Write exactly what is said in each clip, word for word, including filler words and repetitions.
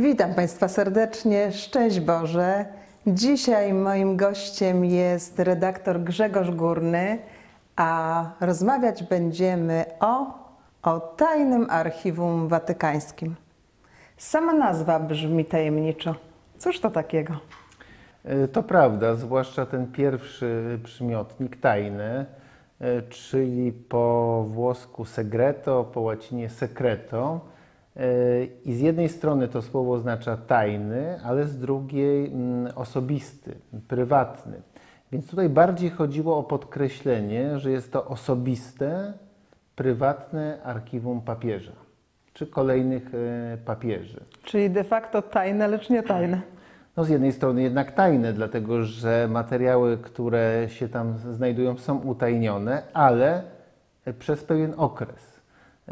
Witam Państwa serdecznie, szczęść Boże. Dzisiaj moim gościem jest redaktor Grzegorz Górny, a rozmawiać będziemy o, o tajnym archiwum watykańskim. Sama nazwa brzmi tajemniczo. Cóż to takiego? To prawda, zwłaszcza ten pierwszy przymiotnik, tajny, czyli po włosku segreto, po łacinie secreto. I z jednej strony to słowo oznacza tajny, ale z drugiej osobisty, prywatny. Więc tutaj bardziej chodziło o podkreślenie, że jest to osobiste, prywatne archiwum papieża, czy kolejnych papieży. Czyli de facto tajne, lecz nie tajne. No z jednej strony jednak tajne, dlatego że materiały, które się tam znajdują, są utajnione, ale przez pewien okres.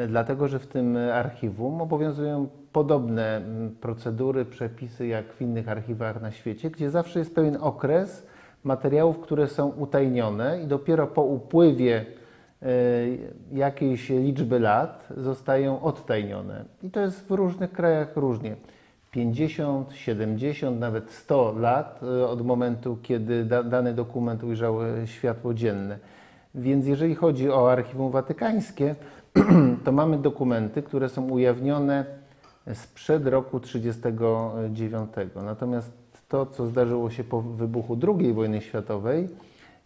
Dlatego, że w tym archiwum obowiązują podobne procedury, przepisy jak w innych archiwach na świecie, gdzie zawsze jest pewien okres materiałów, które są utajnione i dopiero po upływie jakiejś liczby lat zostają odtajnione. I to jest w różnych krajach różnie. pięćdziesiąt, siedemdziesiąt, nawet sto lat od momentu, kiedy dany dokument ujrzał światło dzienne. Więc jeżeli chodzi o Archiwum Watykańskie, to mamy dokumenty, które są ujawnione sprzed roku tysiąc dziewięćset trzydziestego dziewiątego. Natomiast to, co zdarzyło się po wybuchu drugiej wojny światowej,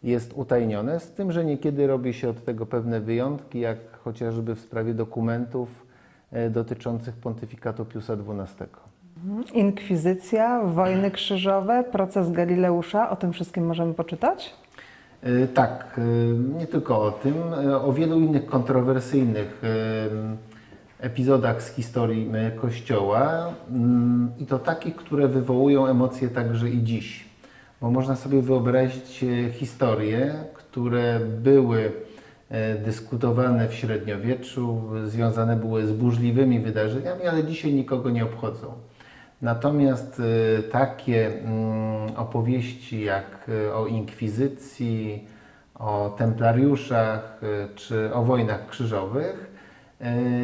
jest utajnione, z tym, że niekiedy robi się od tego pewne wyjątki, jak chociażby w sprawie dokumentów dotyczących pontyfikatu Piusa dwunastego. Inkwizycja, wojny krzyżowe, proces Galileusza, o tym wszystkim możemy poczytać? Tak, nie tylko o tym, o wielu innych kontrowersyjnych epizodach z historii Kościoła i to takich, które wywołują emocje także i dziś. Bo można sobie wyobrazić historie, które były dyskutowane w średniowieczu, związane były z burzliwymi wydarzeniami, ale dzisiaj nikogo nie obchodzą. Natomiast takie opowieści jak o inkwizycji, o templariuszach czy o wojnach krzyżowych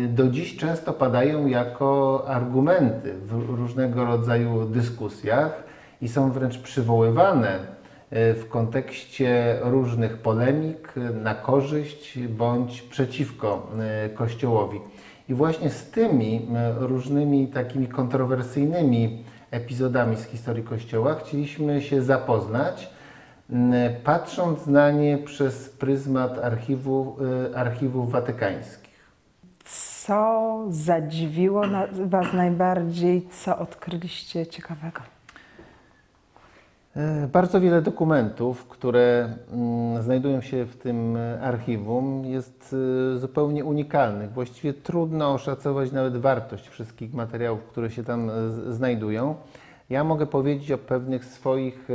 do dziś często padają jako argumenty w różnego rodzaju dyskusjach i są wręcz przywoływane w kontekście różnych polemik na korzyść bądź przeciwko Kościołowi. I właśnie z tymi różnymi takimi kontrowersyjnymi epizodami z historii Kościoła chcieliśmy się zapoznać, patrząc na nie przez pryzmat archiwu, archiwów watykańskich. Co zadziwiło Was najbardziej? Co odkryliście ciekawego? Bardzo wiele dokumentów, które znajdują się w tym archiwum, jest zupełnie unikalnych. Właściwie trudno oszacować nawet wartość wszystkich materiałów, które się tam znajdują. Ja mogę powiedzieć o pewnych swoich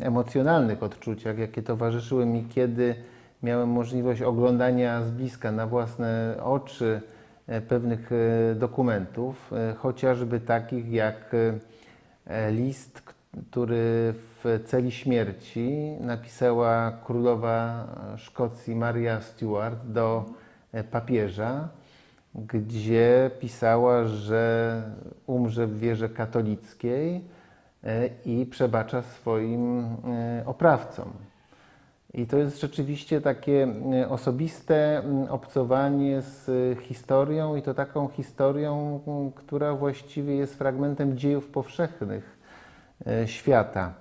emocjonalnych odczuciach, jakie towarzyszyły mi, kiedy miałem możliwość oglądania z bliska na własne oczy pewnych dokumentów, chociażby takich jak list, który w celi śmierci napisała królowa Szkocji Maria Stuart do papieża, gdzie pisała, że umrze w wierze katolickiej i przebacza swoim oprawcom. I to jest rzeczywiście takie osobiste obcowanie z historią i to taką historią, która właściwie jest fragmentem dziejów powszechnych świata.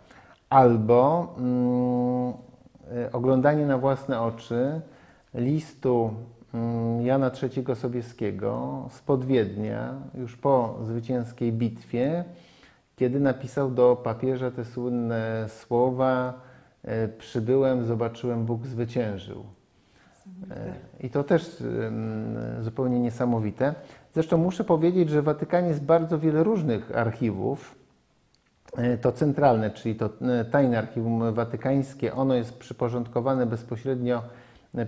Albo mm, oglądanie na własne oczy listu mm, Jana trzeciego Sobieskiego spod Wiednia, już po zwycięskiej bitwie, kiedy napisał do papieża te słynne słowa: przybyłem, zobaczyłem, Bóg zwyciężył. I to też mm, zupełnie niesamowite. Zresztą muszę powiedzieć, że w Watykanie jest bardzo wiele różnych archiwów. To centralne, czyli to tajne archiwum watykańskie, ono jest przyporządkowane bezpośrednio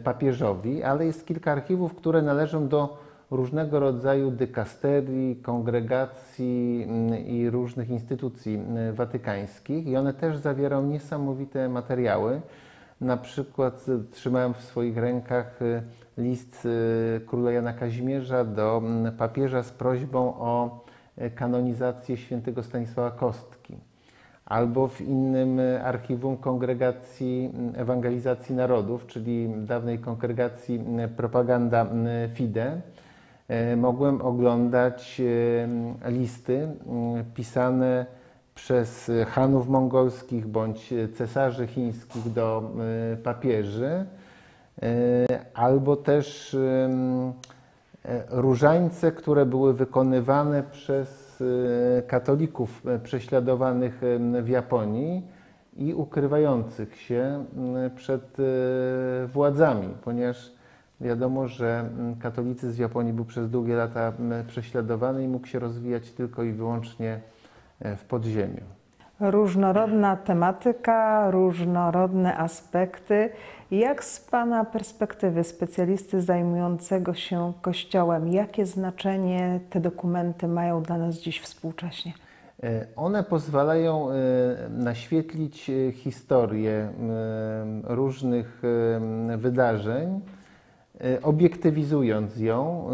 papieżowi, ale jest kilka archiwów, które należą do różnego rodzaju dykasterii, kongregacji i różnych instytucji watykańskich i one też zawierają niesamowite materiały. Na przykład trzymałem w swoich rękach list króla Jana Kazimierza do papieża z prośbą o kanonizację świętego Stanisława Kostki, albo w innym archiwum Kongregacji Ewangelizacji Narodów, czyli dawnej kongregacji Propaganda Fide, mogłem oglądać listy pisane przez chanów mongolskich bądź cesarzy chińskich do papieży, albo też różańce, które były wykonywane przez katolików prześladowanych w Japonii i ukrywających się przed władzami, ponieważ wiadomo, że katolicyzm w Japonii był przez długie lata prześladowany i mógł się rozwijać tylko i wyłącznie w podziemiu. Różnorodna tematyka, różnorodne aspekty. Jak z Pana perspektywy specjalisty zajmującego się Kościołem, jakie znaczenie te dokumenty mają dla nas dziś współcześnie? One pozwalają naświetlić historię różnych wydarzeń, obiektywizując ją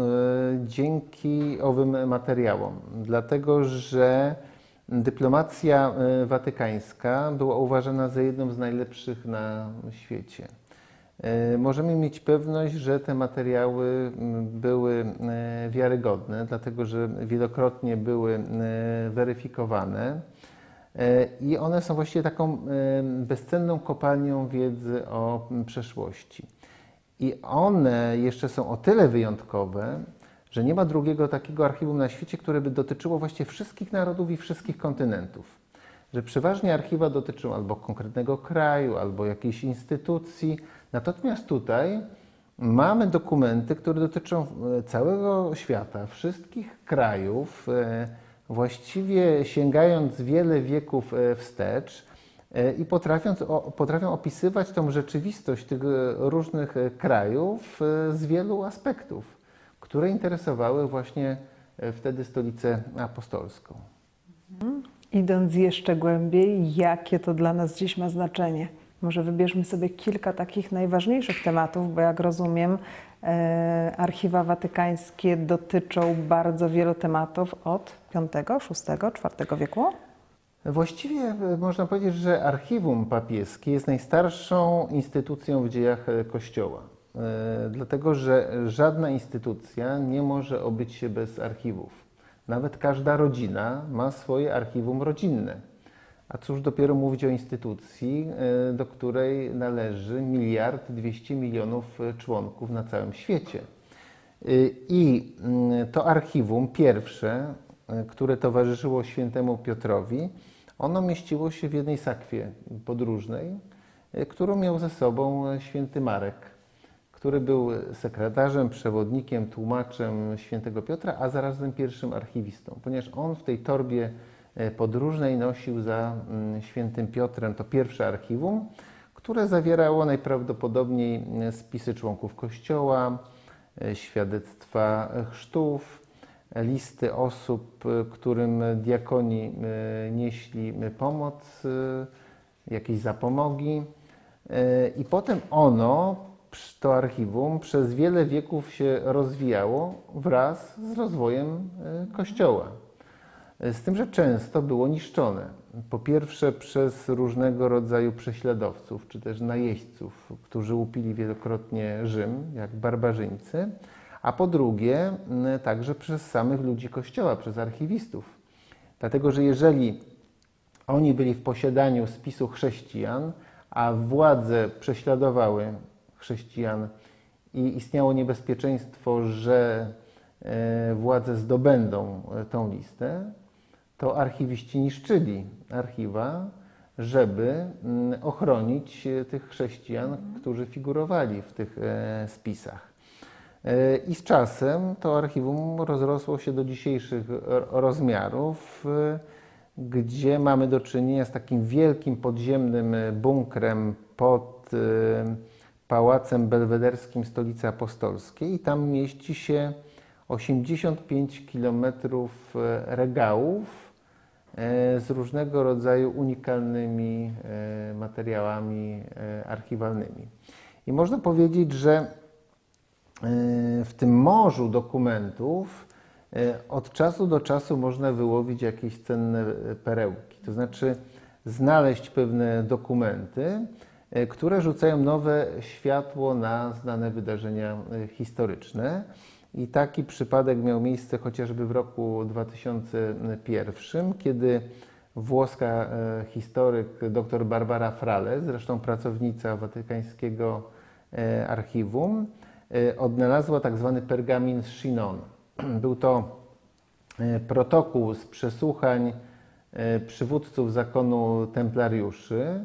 dzięki owym materiałom, dlatego że dyplomacja watykańska była uważana za jedną z najlepszych na świecie. Możemy mieć pewność, że te materiały były wiarygodne, dlatego że wielokrotnie były weryfikowane i one są właściwie taką bezcenną kopalnią wiedzy o przeszłości. I one jeszcze są o tyle wyjątkowe, że nie ma drugiego takiego archiwum na świecie, które by dotyczyło właściwie wszystkich narodów i wszystkich kontynentów. Że przeważnie archiwa dotyczą albo konkretnego kraju, albo jakiejś instytucji. Natomiast tutaj mamy dokumenty, które dotyczą całego świata, wszystkich krajów, właściwie sięgając wiele wieków wstecz i potrafiąc, potrafią opisywać tą rzeczywistość tych różnych krajów z wielu aspektów, które interesowały właśnie wtedy Stolicę Apostolską. Idąc jeszcze głębiej, jakie to dla nas dziś ma znaczenie? Może wybierzmy sobie kilka takich najważniejszych tematów, bo jak rozumiem, archiwa watykańskie dotyczą bardzo wielu tematów od piątego, szóstego, czwartego wieku? Właściwie można powiedzieć, że archiwum papieskie jest najstarszą instytucją w dziejach Kościoła. Dlatego, że żadna instytucja nie może obyć się bez archiwów. Nawet każda rodzina ma swoje archiwum rodzinne. A cóż dopiero mówić o instytucji, do której należy miliard dwieście milionów członków na całym świecie. I to archiwum pierwsze, które towarzyszyło świętemu Piotrowi, ono mieściło się w jednej sakwie podróżnej, którą miał ze sobą święty Marek, który był sekretarzem, przewodnikiem, tłumaczem świętego Piotra, a zarazem pierwszym archiwistą, ponieważ on w tej torbie podróżnej nosił za świętym Piotrem to pierwsze archiwum, które zawierało najprawdopodobniej spisy członków Kościoła, świadectwa chrztów, listy osób, którym diakoni nieśli pomoc, jakieś zapomogi. I potem ono, to archiwum, przez wiele wieków się rozwijało wraz z rozwojem Kościoła. Z tym, że często było niszczone. Po pierwsze przez różnego rodzaju prześladowców, czy też najeźdźców, którzy łupili wielokrotnie Rzym, jak barbarzyńcy, a po drugie także przez samych ludzi Kościoła, przez archiwistów. Dlatego, że jeżeli oni byli w posiadaniu spisu chrześcijan, a władze prześladowały chrześcijan i istniało niebezpieczeństwo, że władze zdobędą tą listę, to archiwiści niszczyli archiwa, żeby ochronić tych chrześcijan, którzy figurowali w tych spisach. I z czasem to archiwum rozrosło się do dzisiejszych rozmiarów, gdzie mamy do czynienia z takim wielkim podziemnym bunkrem pod Pałacem Belwederskim Stolicy Apostolskiej i tam mieści się osiemdziesiąt pięć kilometrów regałów z różnego rodzaju unikalnymi materiałami archiwalnymi. I można powiedzieć, że w tym morzu dokumentów od czasu do czasu można wyłowić jakieś cenne perełki, to znaczy znaleźć pewne dokumenty, które rzucają nowe światło na znane wydarzenia historyczne. I taki przypadek miał miejsce chociażby w roku dwa tysiące pierwszym, kiedy włoska historyk dr Barbara Frale, zresztą pracownica watykańskiego archiwum, odnalazła tak zwany pergamin z Chinon. Był to protokół z przesłuchań przywódców zakonu templariuszy,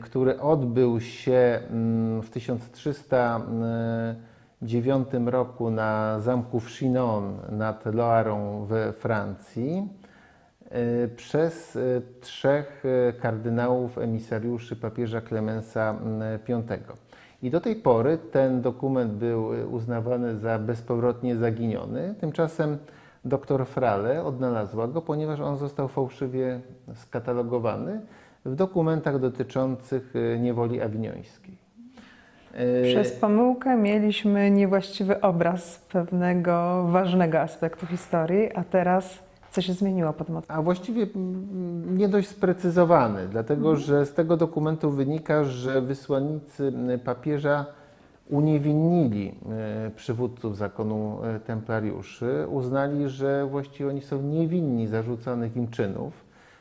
który odbył się w tysiąc trzysta dziewiątym roku na zamku w Chinon nad Loarą we Francji przez trzech kardynałów emisariuszy papieża Klemensa piątego. I do tej pory ten dokument był uznawany za bezpowrotnie zaginiony. Tymczasem doktor Frale odnalazła go, ponieważ on został fałszywie skatalogowany w dokumentach dotyczących niewoli awiniońskiej. Przez pomyłkę mieliśmy niewłaściwy obraz pewnego ważnego aspektu historii, a teraz co się zmieniło pod motyw? A właściwie nie dość sprecyzowany, dlatego hmm. że z tego dokumentu wynika, że wysłannicy papieża uniewinnili przywódców zakonu templariuszy, uznali, że właściwie oni są niewinni zarzucanych im czynów,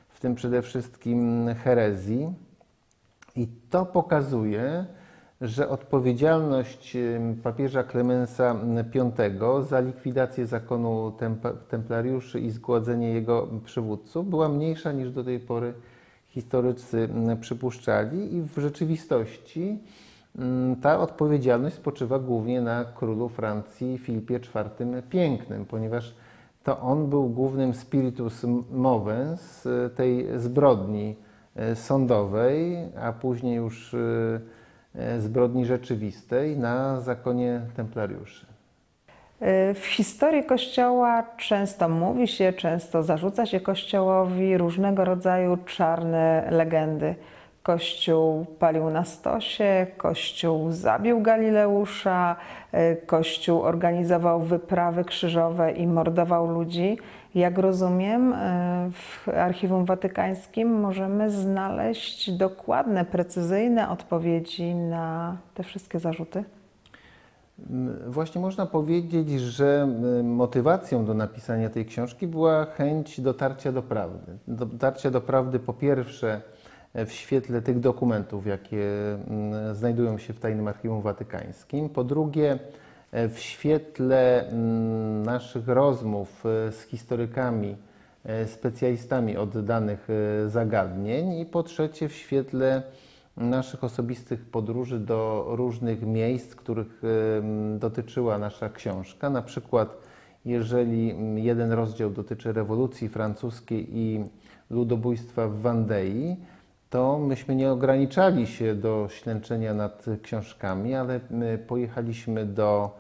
w tym przede wszystkim herezji. I to pokazuje, że odpowiedzialność papieża Klemensa piątego za likwidację zakonu templariuszy i zgładzenie jego przywódców była mniejsza niż do tej pory historycy przypuszczali i w rzeczywistości ta odpowiedzialność spoczywa głównie na królu Francji Filipie czwartym Pięknym, ponieważ to on był głównym spiritus movens tej zbrodni sądowej, a później już zbrodni rzeczywistej na zakonie templariuszy. W historii Kościoła często mówi się, często zarzuca się Kościołowi różnego rodzaju czarne legendy. Kościół palił na stosie, Kościół zabił Galileusza, Kościół organizował wyprawy krzyżowe i mordował ludzi. Jak rozumiem, w Archiwum Watykańskim możemy znaleźć dokładne, precyzyjne odpowiedzi na te wszystkie zarzuty? Właśnie można powiedzieć, że motywacją do napisania tej książki była chęć dotarcia do prawdy. Dotarcia do prawdy po pierwsze w świetle tych dokumentów, jakie znajdują się w Tajnym Archiwum Watykańskim. Po drugie, w świetle naszych rozmów z historykami, specjalistami od danych zagadnień. I po trzecie, w świetle naszych osobistych podróży do różnych miejsc, których dotyczyła nasza książka. Na przykład, jeżeli jeden rozdział dotyczy rewolucji francuskiej i ludobójstwa w Wandei, to myśmy nie ograniczali się do ślęczenia nad książkami, ale pojechaliśmy do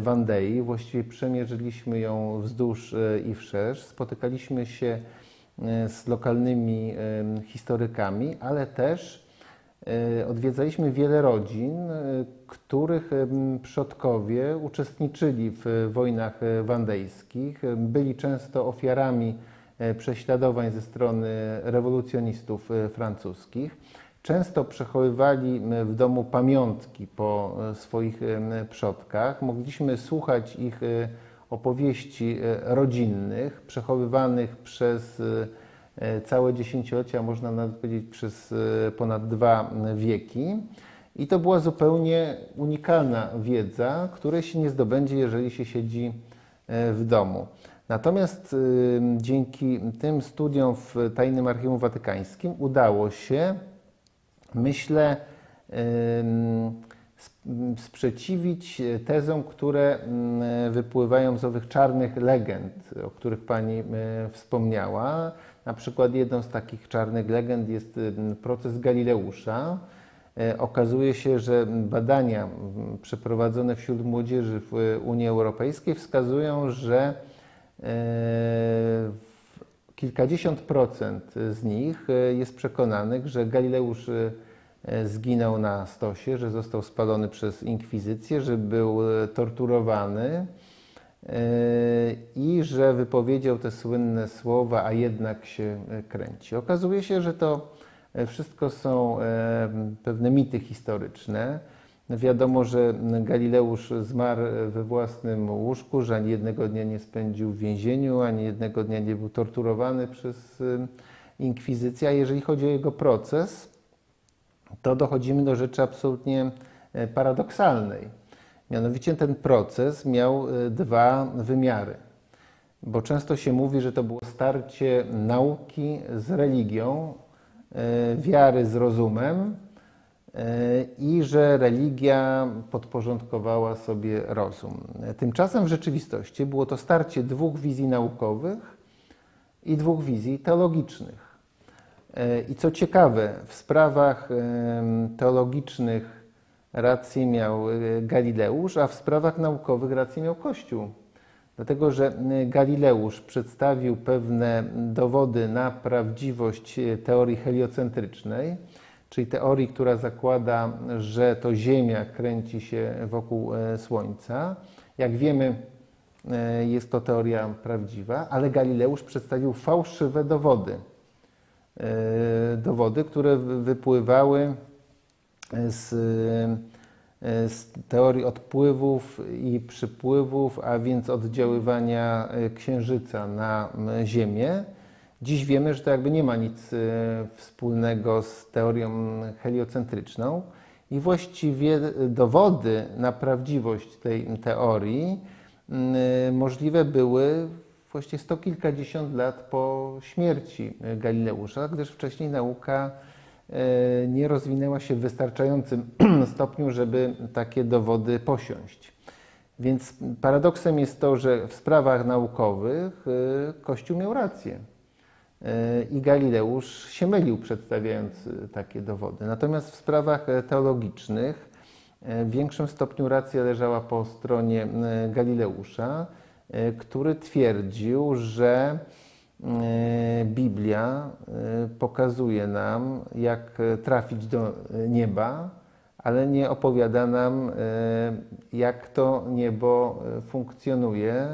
Wandei, właściwie przemierzyliśmy ją wzdłuż i wszerz, spotykaliśmy się z lokalnymi historykami, ale też odwiedzaliśmy wiele rodzin, których przodkowie uczestniczyli w wojnach wandejskich, byli często ofiarami prześladowań ze strony rewolucjonistów francuskich. Często przechowywali w domu pamiątki po swoich przodkach. Mogliśmy słuchać ich opowieści rodzinnych, przechowywanych przez całe dziesięciolecia, można nawet powiedzieć przez ponad dwa wieki. I to była zupełnie unikalna wiedza, której się nie zdobędzie, jeżeli się siedzi w domu. Natomiast dzięki tym studiom w Tajnym Archiwum Watykańskim udało się, myślę, sprzeciwić tezom, które wypływają z owych czarnych legend, o których pani wspomniała. Na przykład jedną z takich czarnych legend jest proces Galileusza. Okazuje się, że badania przeprowadzone wśród młodzieży w Unii Europejskiej wskazują, że kilkadziesiąt procent z nich jest przekonanych, że Galileusz zginął na stosie, że został spalony przez inkwizycję, że był torturowany, i że wypowiedział te słynne słowa, a jednak się kręci. Okazuje się, że to wszystko są pewne mity historyczne. Wiadomo, że Galileusz zmarł we własnym łóżku, że ani jednego dnia nie spędził w więzieniu, ani jednego dnia nie był torturowany przez inkwizycję. A jeżeli chodzi o jego proces, to dochodzimy do rzeczy absolutnie paradoksalnej. Mianowicie ten proces miał dwa wymiary, bo często się mówi, że to było starcie nauki z religią, wiary z rozumem i że religia podporządkowała sobie rozum. Tymczasem w rzeczywistości było to starcie dwóch wizji naukowych i dwóch wizji teologicznych. I co ciekawe, w sprawach teologicznych rację miał Galileusz, a w sprawach naukowych rację miał Kościół. Dlatego, że Galileusz przedstawił pewne dowody na prawdziwość teorii heliocentrycznej, czyli teorii, która zakłada, że to Ziemia kręci się wokół Słońca. Jak wiemy, jest to teoria prawdziwa, ale Galileusz przedstawił fałszywe dowody. Dowody, które wypływały z, z teorii odpływów i przypływów, a więc oddziaływania Księżyca na Ziemię. Dziś wiemy, że to jakby nie ma nic wspólnego z teorią heliocentryczną i właściwie dowody na prawdziwość tej teorii możliwe były właściwie sto kilkadziesiąt lat po śmierci Galileusza, gdyż wcześniej nauka nie rozwinęła się w wystarczającym stopniu, żeby takie dowody posiąść. Więc paradoksem jest to, że w sprawach naukowych Kościół miał rację i Galileusz się mylił, przedstawiając takie dowody. Natomiast w sprawach teologicznych w większym stopniu racja leżała po stronie Galileusza, który twierdził, że Biblia pokazuje nam, jak trafić do nieba, ale nie opowiada nam, jak to niebo funkcjonuje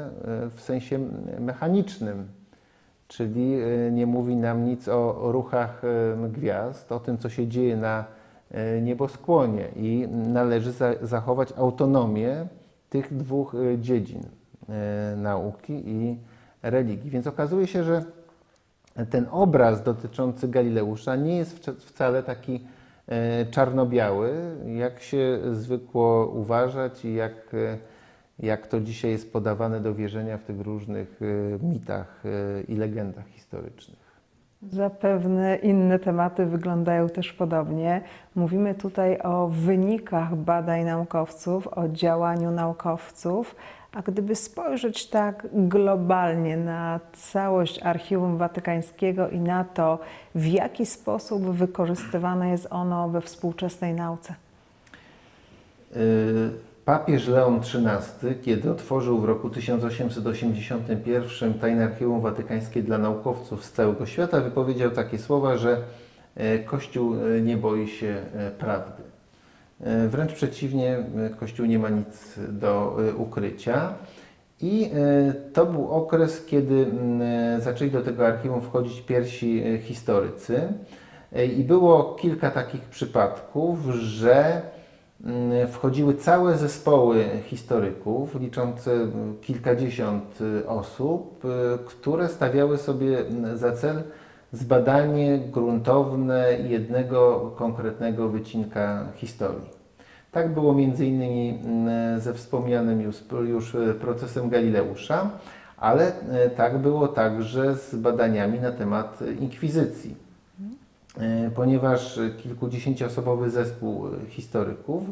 w sensie mechanicznym. Czyli nie mówi nam nic o ruchach gwiazd, o tym, co się dzieje na nieboskłonie i należy zachować autonomię tych dwóch dziedzin, nauki i religii. Więc okazuje się, że ten obraz dotyczący Galileusza nie jest wcale taki czarno-biały, jak się zwykło uważać i jak, jak to dzisiaj jest podawane do wierzenia w tych różnych mitach i legendach historycznych. Zapewne inne tematy wyglądają też podobnie. Mówimy tutaj o wynikach badań naukowców, o działaniu naukowców. A gdyby spojrzeć tak globalnie na całość Archiwum Watykańskiego i na to, w jaki sposób wykorzystywane jest ono we współczesnej nauce? Papież Leon trzynasty, kiedy otworzył w roku tysiąc osiemset osiemdziesiątym pierwszym tajne Archiwum Watykańskie dla naukowców z całego świata, wypowiedział takie słowa, że Kościół nie boi się prawdy. Wręcz przeciwnie, Kościół nie ma nic do ukrycia. I to był okres, kiedy zaczęli do tego archiwum wchodzić pierwsi historycy. I było kilka takich przypadków, że wchodziły całe zespoły historyków, liczące kilkadziesiąt osób, które stawiały sobie za cel zbadanie gruntowne jednego konkretnego wycinka historii. Tak było między innymi ze wspomnianym już procesem Galileusza, ale tak było także z badaniami na temat inkwizycji. Ponieważ kilkudziesięcioosobowy zespół historyków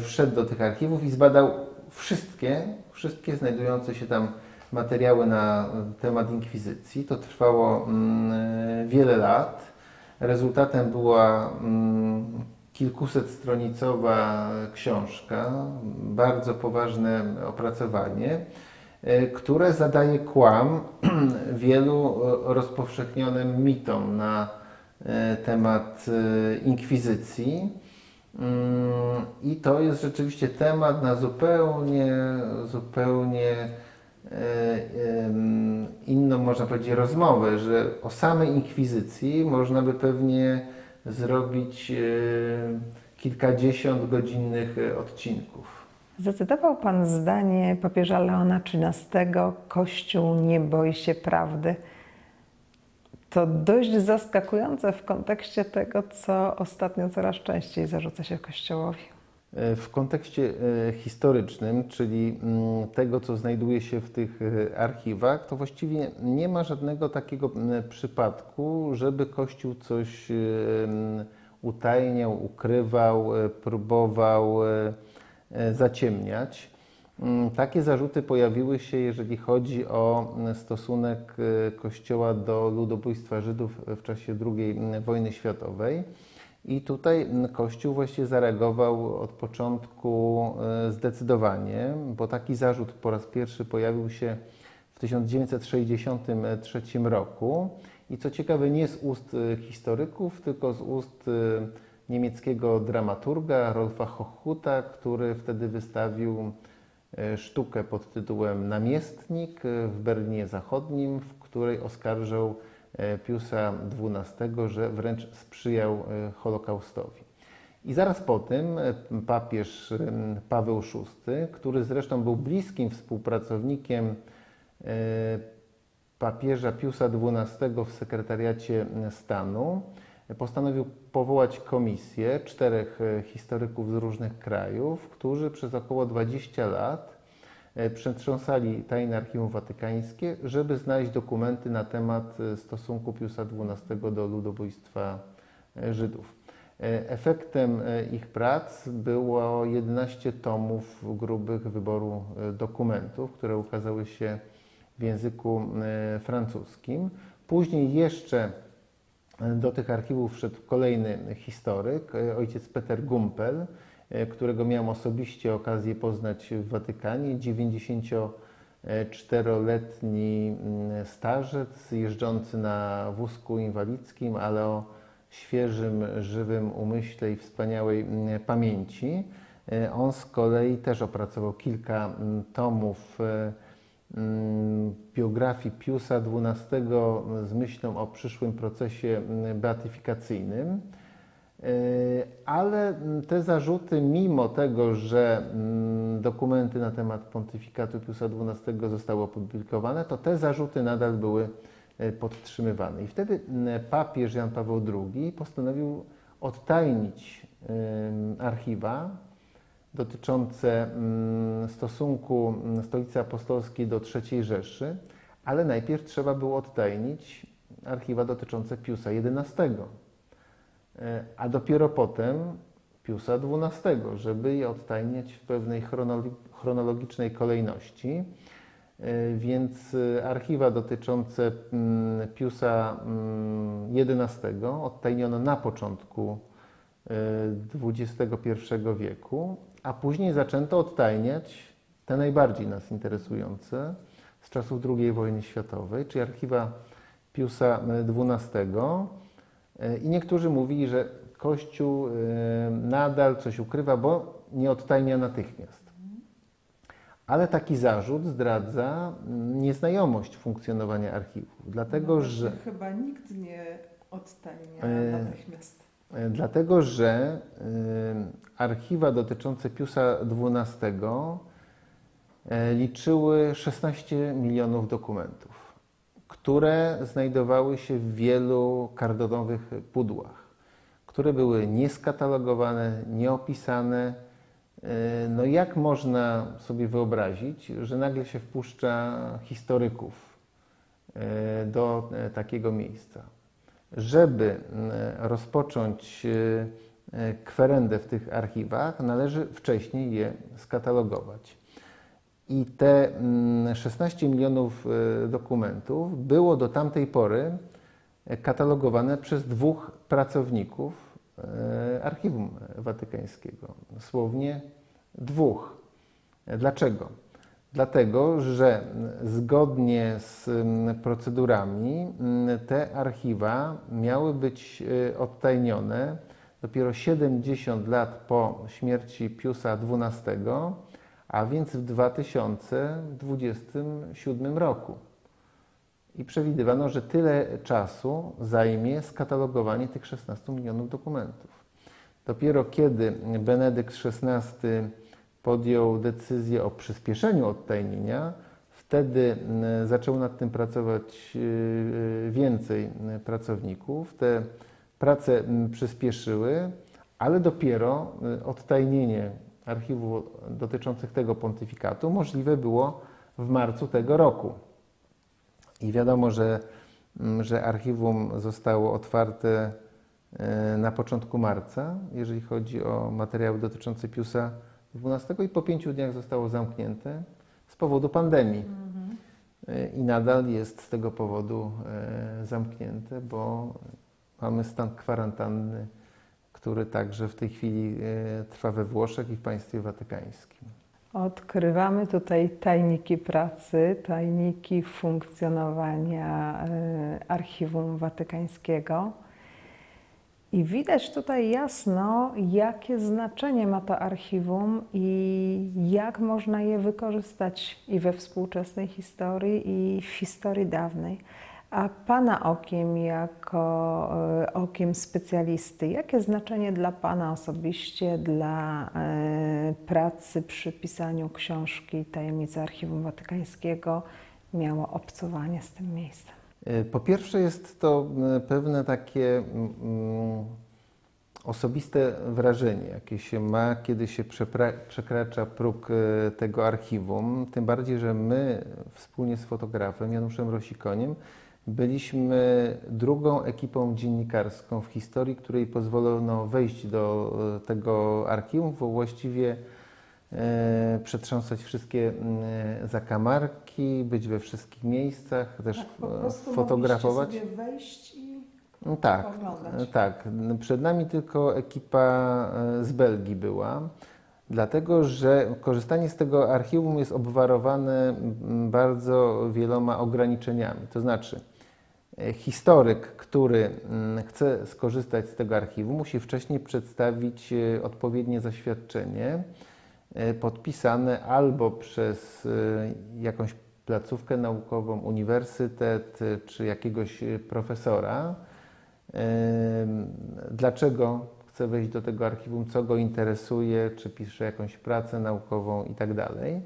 wszedł do tych archiwów i zbadał wszystkie, wszystkie znajdujące się tam materiały na temat inkwizycji. To trwało wiele lat. Rezultatem była kilkusetstronicowa książka, bardzo poważne opracowanie, które zadaje kłam wielu rozpowszechnionym mitom na temat inkwizycji. I to jest rzeczywiście temat na zupełnie, zupełnie inną, można powiedzieć, rozmowę, że o samej inkwizycji można by pewnie zrobić kilkadziesiąt godzinnych odcinków. Zacytował Pan zdanie papieża Leona trzynastego, Kościół nie boi się prawdy. To dość zaskakujące w kontekście tego, co ostatnio coraz częściej zarzuca się Kościołowi. W kontekście historycznym, czyli tego, co znajduje się w tych archiwach, to właściwie nie ma żadnego takiego przypadku, żeby Kościół coś utajniał, ukrywał, próbował zaciemniać. Takie zarzuty pojawiły się, jeżeli chodzi o stosunek Kościoła do ludobójstwa Żydów w czasie drugiej wojny światowej. I tutaj Kościół właśnie zareagował od początku zdecydowanie, bo taki zarzut po raz pierwszy pojawił się w tysiąc dziewięćset sześćdziesiątym trzecim roku. I co ciekawe, nie z ust historyków, tylko z ust niemieckiego dramaturga Rolfa Hochhutha, który wtedy wystawił sztukę pod tytułem Namiestnik w Berlinie Zachodnim, w której oskarżał Piusa dwunastego, że wręcz sprzyjał Holokaustowi. I zaraz po tym papież Paweł szósty, który zresztą był bliskim współpracownikiem papieża Piusa dwunastego w sekretariacie stanu, postanowił powołać komisję czterech historyków z różnych krajów, którzy przez około dwadzieścia lat przetrząsali tajne archiwum watykańskie, żeby znaleźć dokumenty na temat stosunku Piusa dwunastego do ludobójstwa Żydów. Efektem ich prac było jedenaście tomów grubych wyboru dokumentów, które ukazały się w języku francuskim. Później jeszcze do tych archiwów wszedł kolejny historyk, ojciec Peter Gumpel, którego miałem osobiście okazję poznać w Watykanie, dziewięćdziesięcioczteroletni starzec jeżdżący na wózku inwalidzkim, ale o świeżym, żywym umyśle i wspaniałej pamięci. On z kolei też opracował kilka tomów biografii Piusa dwunastego z myślą o przyszłym procesie beatyfikacyjnym, ale te zarzuty, mimo tego, że dokumenty na temat pontyfikatu Piusa dwunastego zostały opublikowane, to te zarzuty nadal były podtrzymywane. I wtedy papież Jan Paweł drugi postanowił odtajnić archiwa dotyczące stosunku Stolicy Apostolskiej do trzeciej Rzeszy, ale najpierw trzeba było odtajnić archiwa dotyczące Piusa jedenastego, a dopiero potem Piusa dwunastego, żeby je odtajniać w pewnej chronologicznej kolejności. Więc archiwa dotyczące Piusa jedenastego odtajniono na początku dwudziestego pierwszego wieku, a później zaczęto odtajniać te najbardziej nas interesujące z czasów drugiej wojny światowej, czyli archiwa Piusa dwunastego. I niektórzy mówili, że Kościół nadal coś ukrywa, bo nie odtajnia natychmiast. Ale taki zarzut zdradza nieznajomość funkcjonowania archiwów, dlatego no, że... Chyba nikt nie odtajnia e... natychmiast. Dlatego, że archiwa dotyczące Piusa dwunastego liczyły szesnaście milionów dokumentów, które znajdowały się w wielu kartonowych pudłach, które były nieskatalogowane, nieopisane. No jak można sobie wyobrazić, że nagle się wpuszcza historyków do takiego miejsca? Żeby rozpocząć kwerendę w tych archiwach, należy wcześniej je skatalogować. I te szesnaście milionów dokumentów było do tamtej pory katalogowane przez dwóch pracowników Archiwum Watykańskiego. Dosłownie dwóch. Dlaczego? Dlatego, że zgodnie z procedurami te archiwa miały być odtajnione dopiero siedemdziesiąt lat po śmierci Piusa dwunastego, a więc w dwa tysiące dwudziestym siódmym roku. I przewidywano, że tyle czasu zajmie skatalogowanie tych szesnastu milionów dokumentów. Dopiero kiedy Benedykt szesnasty podjął decyzję o przyspieszeniu odtajnienia, wtedy zaczęło nad tym pracować więcej pracowników. Te prace przyspieszyły, ale dopiero odtajnienie archiwów dotyczących tego pontyfikatu możliwe było w marcu tego roku. I wiadomo, że, że archiwum zostało otwarte na początku marca, jeżeli chodzi o materiały dotyczące Piusa dwunastego, i po pięciu dniach zostało zamknięte z powodu pandemii. Mm-hmm. I nadal jest z tego powodu zamknięte, bo mamy stan kwarantanny, który także w tej chwili trwa we Włoszech i w państwie watykańskim. Odkrywamy tutaj tajniki pracy, tajniki funkcjonowania Archiwum Watykańskiego. I widać tutaj jasno, jakie znaczenie ma to archiwum i jak można je wykorzystać i we współczesnej historii, i w historii dawnej. A Pana okiem jako okiem specjalisty, jakie znaczenie dla Pana osobiście, dla pracy przy pisaniu książki Tajemnice Archiwum Watykańskiego miało obcowanie z tym miejscem? Po pierwsze, jest to pewne takie osobiste wrażenie, jakie się ma, kiedy się przekracza próg tego archiwum. Tym bardziej, że my wspólnie z fotografem Januszem Rosikoniem byliśmy drugą ekipą dziennikarską w historii, której pozwolono wejść do tego archiwum, bo właściwie przetrząsać wszystkie zakamarki, być we wszystkich miejscach, też tak, po prostu fotografować. Mogliście sobie wejść i tak, oglądać. Tak. Przed nami tylko ekipa z Belgii była, dlatego że korzystanie z tego archiwum jest obwarowane bardzo wieloma ograniczeniami. To znaczy, historyk, który chce skorzystać z tego archiwum, musi wcześniej przedstawić odpowiednie zaświadczenie, podpisane albo przez jakąś placówkę naukową, uniwersytet czy jakiegoś profesora. Dlaczego chce wejść do tego archiwum, co go interesuje, czy pisze jakąś pracę naukową i tak dalej.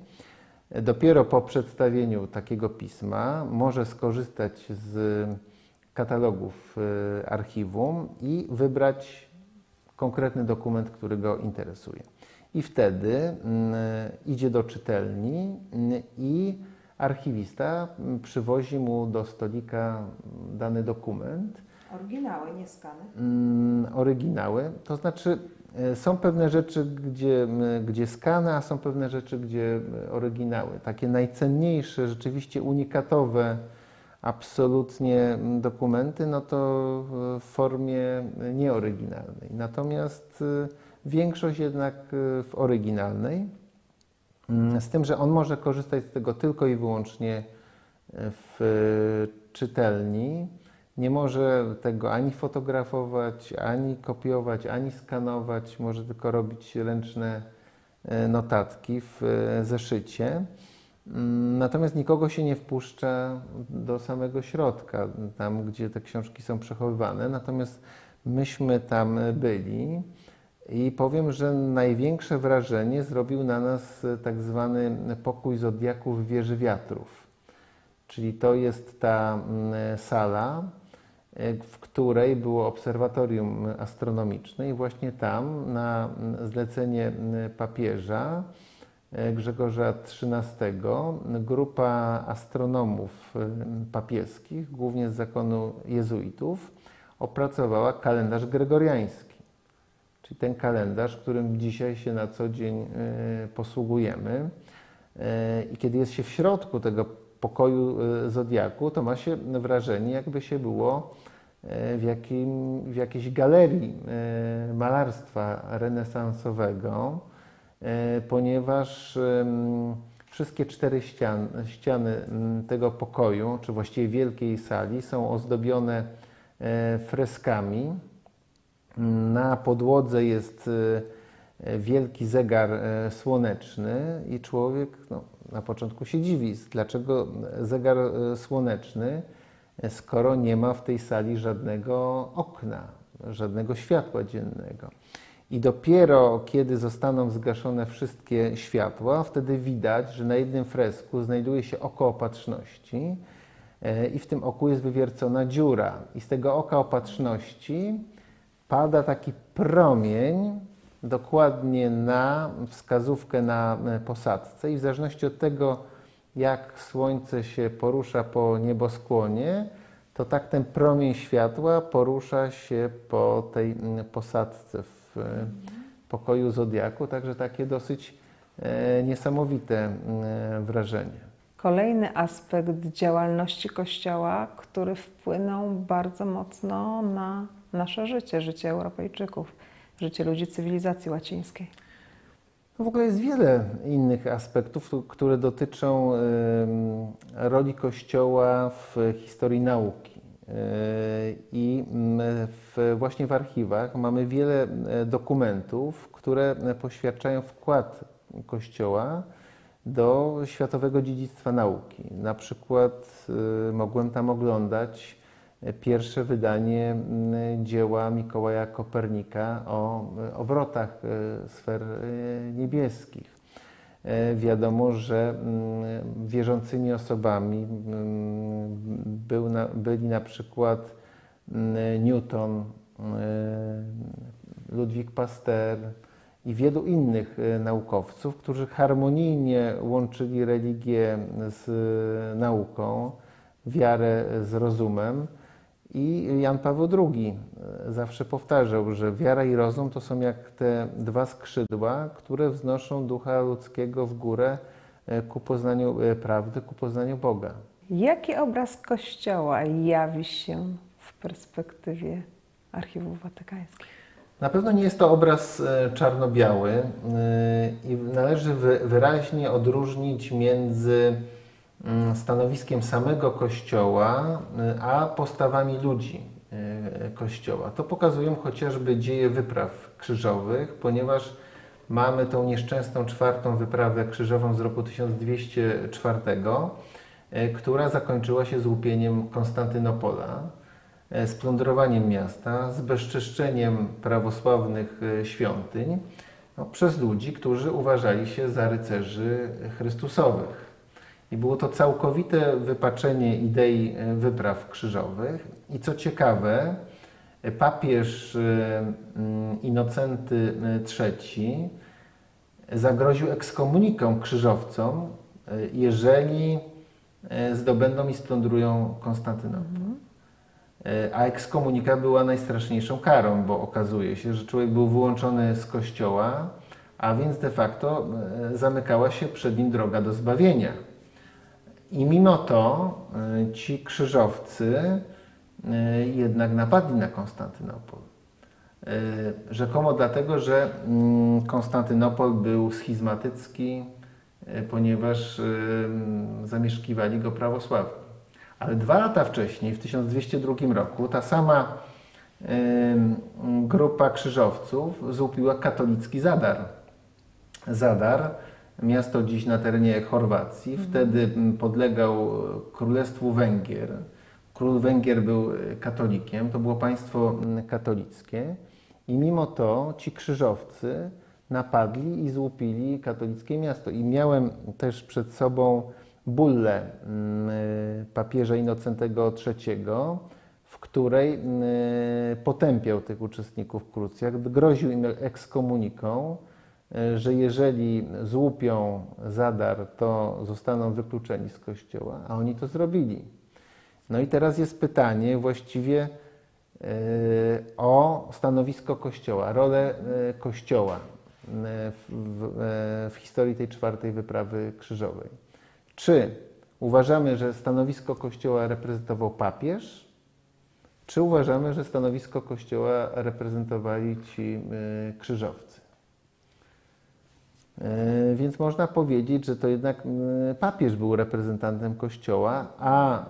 Dopiero po przedstawieniu takiego pisma może skorzystać z katalogów archiwum i wybrać konkretny dokument, który go interesuje. I wtedy idzie do czytelni i archiwista przywozi mu do stolika dany dokument. Oryginały, nie skany. Oryginały. To znaczy, są pewne rzeczy, gdzie, gdzie skany, a są pewne rzeczy, gdzie oryginały. Takie najcenniejsze, rzeczywiście unikatowe, absolutnie dokumenty, no to w formie nieoryginalnej. Natomiast większość jednak w oryginalnej, z tym, że on może korzystać z tego tylko i wyłącznie w czytelni. Nie może tego ani fotografować, ani kopiować, ani skanować. Może tylko robić ręczne notatki w zeszycie. Natomiast nikogo się nie wpuszcza do samego środka, tam gdzie te książki są przechowywane. Natomiast myśmy tam byli. I powiem, że największe wrażenie zrobił na nas tak zwany pokój Zodiaków w Wieży Wiatrów. Czyli to jest ta sala, w której było obserwatorium astronomiczne i właśnie tam na zlecenie papieża Grzegorza trzynastego grupa astronomów papieskich, głównie z zakonu jezuitów, opracowała kalendarz gregoriański. Czyli ten kalendarz, którym dzisiaj się na co dzień posługujemy. I kiedy jest się w środku tego pokoju Zodiaku, to ma się wrażenie, jakby się było w, jakim, w jakiejś galerii malarstwa renesansowego, ponieważ wszystkie cztery ściany, ściany tego pokoju, czy właściwie wielkiej sali, są ozdobione freskami. Na podłodze jest wielki zegar słoneczny i człowiek no, na początku się dziwi, dlaczego zegar słoneczny, skoro nie ma w tej sali żadnego okna, żadnego światła dziennego. I dopiero kiedy zostaną zgaszone wszystkie światła, wtedy widać, że na jednym fresku znajduje się oko opatrzności i w tym oku jest wywiercona dziura. I z tego oka opatrzności pada taki promień dokładnie na wskazówkę na posadzce i w zależności od tego, jak słońce się porusza po nieboskłonie, to tak ten promień światła porusza się po tej posadzce w pokoju Zodiaku. Także takie dosyć niesamowite wrażenie. Kolejny aspekt działalności Kościoła, który wpłynął bardzo mocno na nasze życie, życie Europejczyków, życie ludzi cywilizacji łacińskiej. W ogóle jest wiele innych aspektów, które dotyczą roli Kościoła w historii nauki. I w, właśnie w archiwach mamy wiele dokumentów, które poświadczają wkład Kościoła do światowego dziedzictwa nauki. Na przykład mogłem tam oglądać pierwsze wydanie dzieła Mikołaja Kopernika o obrotach sfer niebieskich. Wiadomo, że wierzącymi osobami był na, byli na przykład Newton, Ludwik Pasteur i wielu innych naukowców, którzy harmonijnie łączyli religię z nauką, wiarę z rozumem. I Jan Paweł drugi zawsze powtarzał, że wiara i rozum to są jak te dwa skrzydła, które wznoszą ducha ludzkiego w górę ku poznaniu prawdy, ku poznaniu Boga. Jaki obraz Kościoła jawi się w perspektywie Archiwów Watykańskich? Na pewno nie jest to obraz czarno-biały i należy wyraźnie odróżnić między stanowiskiem samego Kościoła, a postawami ludzi Kościoła. To pokazują chociażby dzieje wypraw krzyżowych, ponieważ mamy tą nieszczęsną czwartą wyprawę krzyżową z roku tysiąc dwieście czwartego, która zakończyła się złupieniem Konstantynopola, splądrowaniem miasta, zbezczeszczeniem prawosławnych świątyń no, przez ludzi, którzy uważali się za rycerzy chrystusowych. I było to całkowite wypaczenie idei wypraw krzyżowych. I co ciekawe, papież Innocenty trzeci zagroził ekskomuniką krzyżowcom, jeżeli zdobędą i splądrują Konstantynopol. A ekskomunika była najstraszniejszą karą, bo okazuje się, że człowiek był wyłączony z kościoła, a więc de facto zamykała się przed nim droga do zbawienia. I mimo to ci krzyżowcy jednak napadli na Konstantynopol. Rzekomo dlatego, że Konstantynopol był schizmatycki, ponieważ zamieszkiwali go prawosławni. Ale dwa lata wcześniej, w tysiąc dwieście drugiego roku, ta sama grupa krzyżowców złupiła katolicki Zadar. Zadar, miasto dziś na terenie Chorwacji, wtedy podlegał Królestwu Węgier. Król Węgier był katolikiem, to było państwo katolickie i mimo to ci krzyżowcy napadli i złupili katolickie miasto. I miałem też przed sobą bullę papieża Innocentego trzeciego, w której potępiał tych uczestników krucjat, groził im ekskomuniką, że jeżeli złupią Zadar, to zostaną wykluczeni z Kościoła, a oni to zrobili. No i teraz jest pytanie właściwie o stanowisko Kościoła, rolę Kościoła w, w, w historii tej czwartej wyprawy krzyżowej. Czy uważamy, że stanowisko Kościoła reprezentował papież? Czy uważamy, że stanowisko Kościoła reprezentowali ci krzyżowcy? Więc można powiedzieć, że to jednak papież był reprezentantem Kościoła, a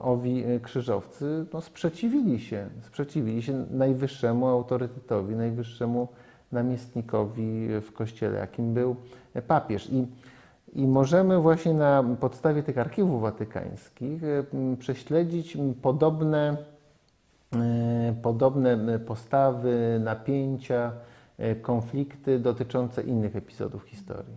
owi krzyżowcy no, sprzeciwili się, sprzeciwili się najwyższemu autorytetowi, najwyższemu namiestnikowi w kościele, jakim był papież. I, i możemy właśnie na podstawie tych archiwów watykańskich prześledzić podobne, podobne postawy, napięcia, konflikty dotyczące innych epizodów historii.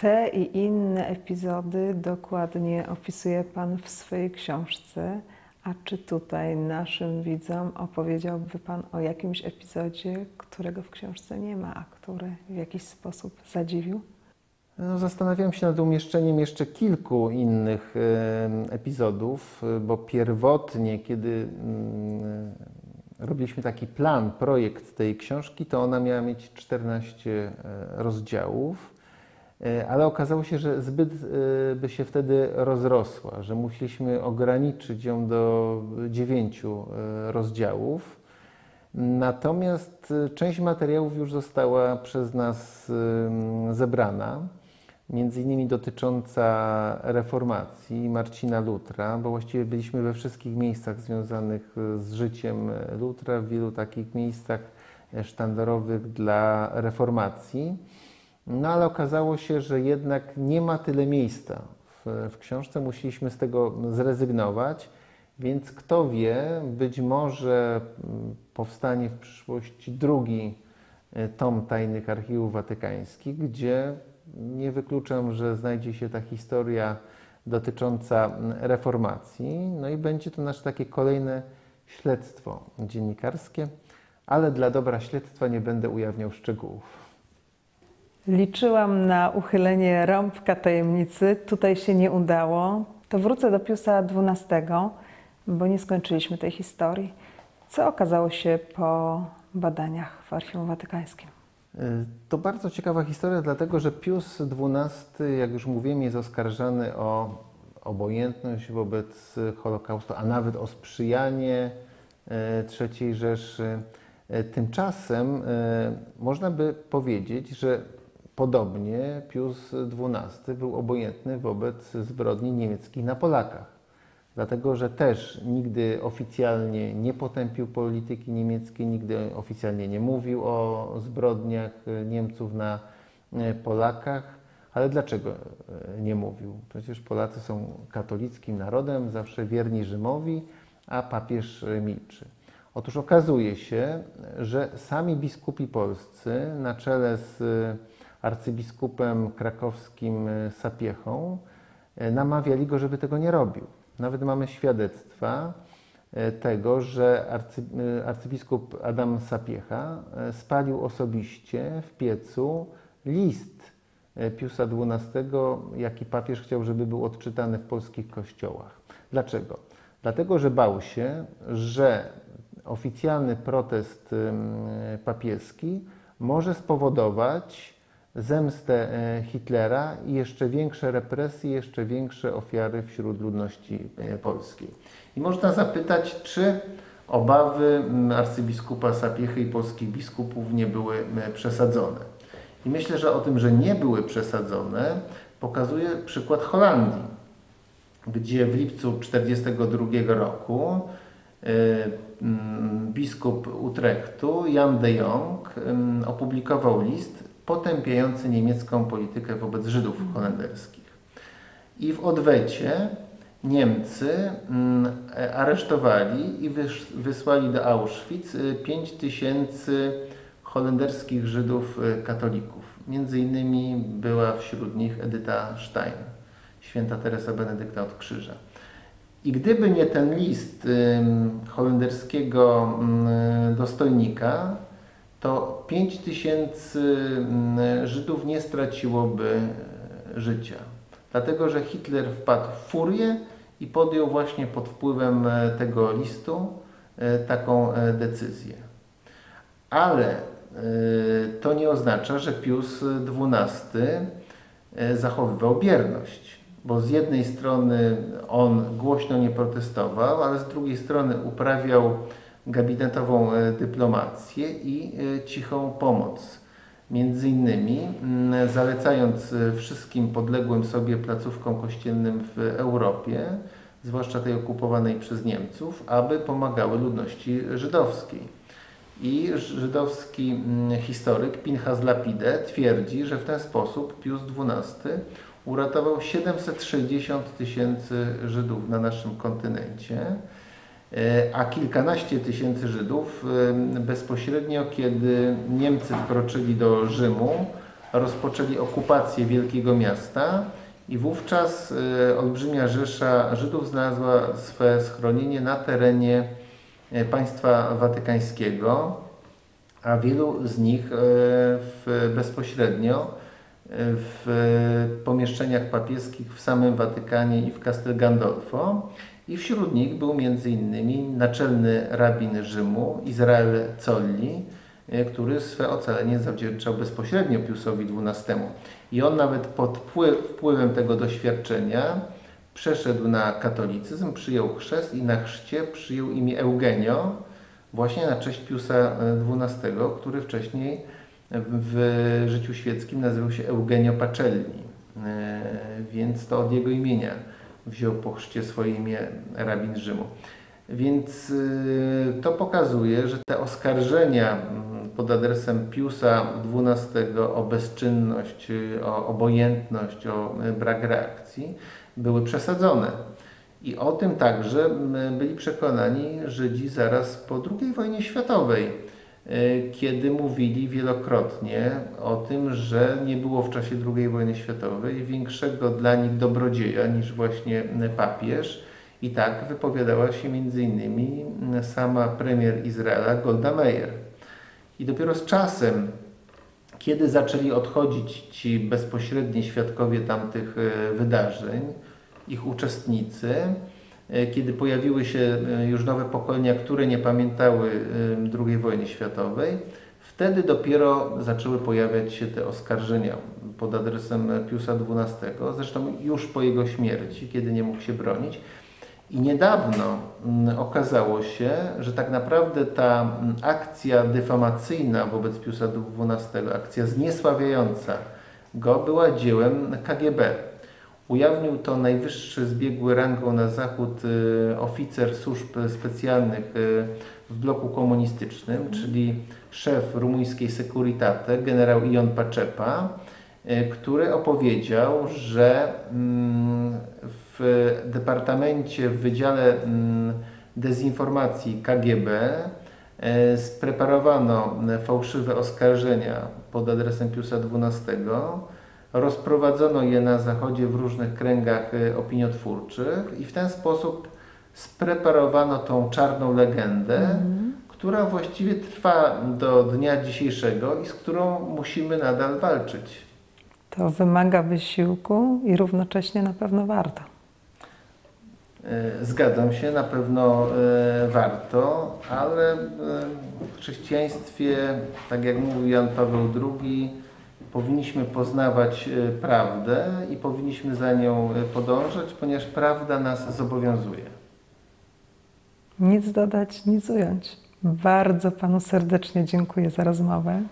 Te i inne epizody dokładnie opisuje Pan w swojej książce. A czy tutaj naszym widzom opowiedziałby Pan o jakimś epizodzie, którego w książce nie ma, a który w jakiś sposób zadziwił? No, zastanawiam się nad umieszczeniem jeszcze kilku innych epizodów, bo pierwotnie, kiedy robiliśmy taki plan, projekt tej książki, to ona miała mieć czternaście rozdziałów. Ale okazało się, że zbyt by się wtedy rozrosła, że musieliśmy ograniczyć ją do dziewięciu rozdziałów. Natomiast część materiałów już została przez nas zebrana, między innymi dotycząca reformacji Marcina Lutra, bo właściwie byliśmy we wszystkich miejscach związanych z życiem Lutra, w wielu takich miejscach sztandarowych dla reformacji. No ale okazało się, że jednak nie ma tyle miejsca w, w książce, musieliśmy z tego zrezygnować, więc kto wie, być może powstanie w przyszłości drugi tom tajnych archiwów watykańskich, gdzie nie wykluczam, że znajdzie się ta historia dotycząca reformacji, no i będzie to nasze takie kolejne śledztwo dziennikarskie, ale dla dobra śledztwa nie będę ujawniał szczegółów. Liczyłam na uchylenie rąbka tajemnicy, tutaj się nie udało. To wrócę do Piusa dwunastego, bo nie skończyliśmy tej historii. Co okazało się po badaniach w Archiwum Watykańskim? To bardzo ciekawa historia, dlatego że Pius dwunasty, jak już mówiłem, jest oskarżany o obojętność wobec Holokaustu, a nawet o sprzyjanie trzeciej Rzeszy. Tymczasem można by powiedzieć, że podobnie Pius dwunasty był obojętny wobec zbrodni niemieckich na Polakach, dlatego że też nigdy oficjalnie nie potępił polityki niemieckiej, nigdy oficjalnie nie mówił o zbrodniach Niemców na Polakach. Ale dlaczego nie mówił? Przecież Polacy są katolickim narodem, zawsze wierni Rzymowi, a papież milczy. Otóż okazuje się, że sami biskupi polscy na czele z arcybiskupem krakowskim Sapiehą namawiali go, żeby tego nie robił. Nawet mamy świadectwa tego, że arcy, arcybiskup Adam Sapieha spalił osobiście w piecu list Piusa dwunastego, jaki papież chciał, żeby był odczytany w polskich kościołach. Dlaczego? Dlatego, że bał się, że oficjalny protest papieski może spowodować zemstę Hitlera i jeszcze większe represje, jeszcze większe ofiary wśród ludności polskiej. I można zapytać, czy obawy arcybiskupa Sapiechy i polskich biskupów nie były przesadzone. I myślę, że o tym, że nie były przesadzone, pokazuje przykład Holandii, gdzie w lipcu tysiąc dziewięćset czterdziestego drugiego roku biskup Utrechtu Jan de Jong opublikował list potępiający niemiecką politykę wobec Żydów holenderskich. I w odwecie Niemcy aresztowali i wysłali do Auschwitz pięć tysięcy holenderskich Żydów katolików. Między innymi była wśród nich Edyta Stein, święta Teresa Benedykta od Krzyża. I gdyby nie ten list holenderskiego dostojnika, to pięć tysięcy Żydów nie straciłoby życia. Dlatego, że Hitler wpadł w furię i podjął właśnie pod wpływem tego listu taką decyzję. Ale to nie oznacza, że Pius dwunasty zachowywał bierność. Bo z jednej strony on głośno nie protestował, ale z drugiej strony uprawiał gabinetową dyplomację i cichą pomoc. Między innymi zalecając wszystkim podległym sobie placówkom kościelnym w Europie, zwłaszcza tej okupowanej przez Niemców, aby pomagały ludności żydowskiej. I żydowski historyk Pinchas Lapide twierdzi, że w ten sposób Pius dwunasty uratował siedemset sześćdziesiąt tysięcy Żydów na naszym kontynencie, a kilkanaście tysięcy Żydów bezpośrednio, kiedy Niemcy wkroczyli do Rzymu, rozpoczęli okupację wielkiego miasta i wówczas olbrzymia rzesza Żydów znalazła swe schronienie na terenie państwa watykańskiego, a wielu z nich w, bezpośrednio w pomieszczeniach papieskich w samym Watykanie i w Castel Gandolfo. I wśród nich był między innymi naczelny rabin Rzymu, Izrael Zolli, który swe ocalenie zawdzięczał bezpośrednio Piusowi dwunastemu. I on nawet pod wpływem tego doświadczenia przeszedł na katolicyzm, przyjął chrzest i na chrzcie przyjął imię Eugenio, właśnie na cześć Piusa dwunastego, który wcześniej w życiu świeckim nazywał się Eugenio Pacelli, więc to od jego imienia wziął po chrzcie swoje imię rabin Rzymu. Więc to pokazuje, że te oskarżenia pod adresem Piusa dwunastego o bezczynność, o obojętność, o brak reakcji były przesadzone. I o tym także byli przekonani Żydzi zaraz po drugiej wojnie światowej, kiedy mówili wielokrotnie o tym, że nie było w czasie drugiej wojny światowej większego dla nich dobrodzieja niż właśnie papież. I tak wypowiadała się między innymi sama premier Izraela Golda Meir. I dopiero z czasem, kiedy zaczęli odchodzić ci bezpośredni świadkowie tamtych wydarzeń, ich uczestnicy, kiedy pojawiły się już nowe pokolenia, które nie pamiętały drugiej wojny światowej, wtedy dopiero zaczęły pojawiać się te oskarżenia pod adresem Piusa dwunastego, zresztą już po jego śmierci, kiedy nie mógł się bronić. I niedawno okazało się, że tak naprawdę ta akcja dyfamacyjna wobec Piusa dwunastego, akcja zniesławiająca go, była dziełem K G B. Ujawnił to najwyższy zbiegły rangą na zachód oficer służb specjalnych w bloku komunistycznym, czyli szef rumuńskiej Securitate, generał Ion Paczepa, który opowiedział, że w departamencie, w Wydziale Dezinformacji K G B spreparowano fałszywe oskarżenia pod adresem Piusa dwunastego, rozprowadzono je na Zachodzie w różnych kręgach opiniotwórczych i w ten sposób spreparowano tą czarną legendę, mm. która właściwie trwa do dnia dzisiejszego i z którą musimy nadal walczyć. To wymaga wysiłku i równocześnie na pewno warto. Zgadzam się, na pewno warto, ale w chrześcijaństwie, tak jak mówił Jan Paweł Drugi, powinniśmy poznawać prawdę i powinniśmy za nią podążać, ponieważ prawda nas zobowiązuje. Nic dodać, nic ująć. Bardzo Panu serdecznie dziękuję za rozmowę.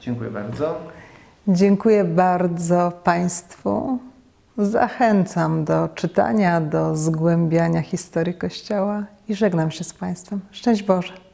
Dziękuję bardzo. Dziękuję bardzo Państwu. Zachęcam do czytania, do zgłębiania historii Kościoła i żegnam się z Państwem. Szczęść Boże!